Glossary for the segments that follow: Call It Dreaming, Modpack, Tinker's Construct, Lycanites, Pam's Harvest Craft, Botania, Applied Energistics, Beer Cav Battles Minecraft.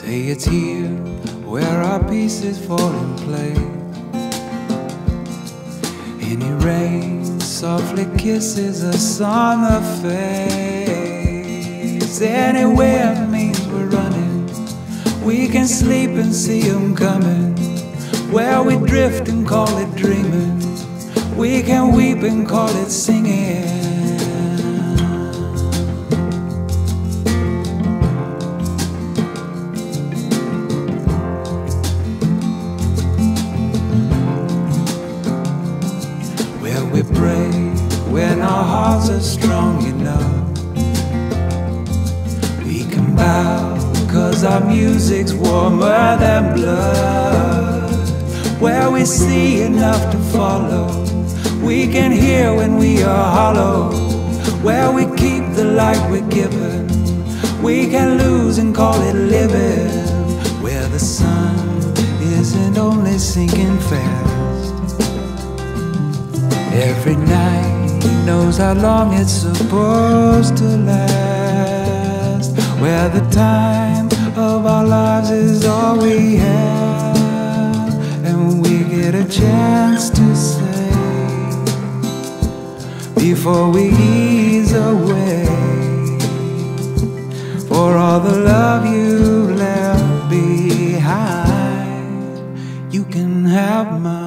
Say it's here where our pieces fall in place. Any rain softly kisses us on the face. Anywhere means we're running. We can sleep and see 'em coming. Where we drift and call it dreaming. We can weep and call it singing. When our hearts are strong enough, we can bow, 'cause our music's warmer than blood. Where we see enough to follow, we can hear when we are hollow. Where we keep the light we're given, we can lose and call it living. Where the sun isn't only sinking fast, every night knows how long it's supposed to last. Where the time of our lives is all we have, and we get a chance to say before we ease away, for all the love you left behind, you can have mine.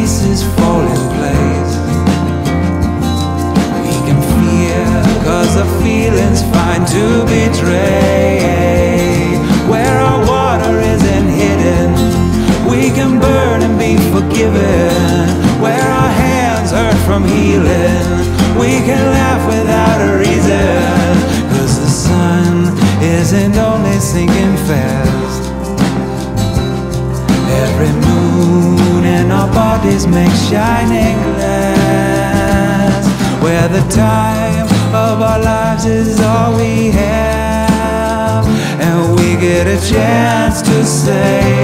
Pieces fall in place. We can fear, 'cause the feeling's fine to betray. Where our water isn't hidden, we can burn and be forgiven. Where our hands hurt from healing, we can laugh without a reason. 'Cause the sun isn't only sinking fast. Every moon and our bodies make shining glass. Where the time of our lives is all we have, and we get a chance to say